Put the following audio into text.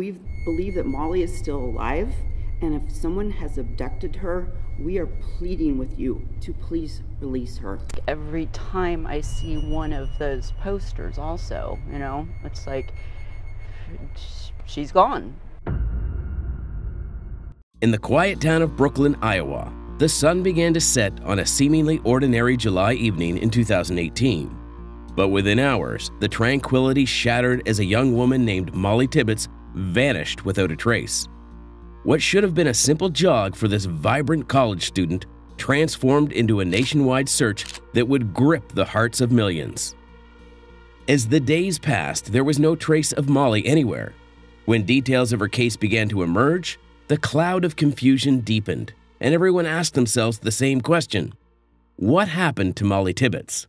We believe that Mollie is still alive, and if someone has abducted her, we are pleading with you to please release her. Every time I see one of those posters also, you know, it's like, she's gone. In the quiet town of Brooklyn, Iowa, the sun began to set on a seemingly ordinary July evening in 2018. But within hours, the tranquility shattered as a young woman named Mollie Tibbetts vanished without a trace. What should have been a simple jog for this vibrant college student transformed into a nationwide search that would grip the hearts of millions. As the days passed, there was no trace of Mollie anywhere. When details of her case began to emerge, the cloud of confusion deepened, and everyone asked themselves the same question: what happened to Mollie Tibbetts?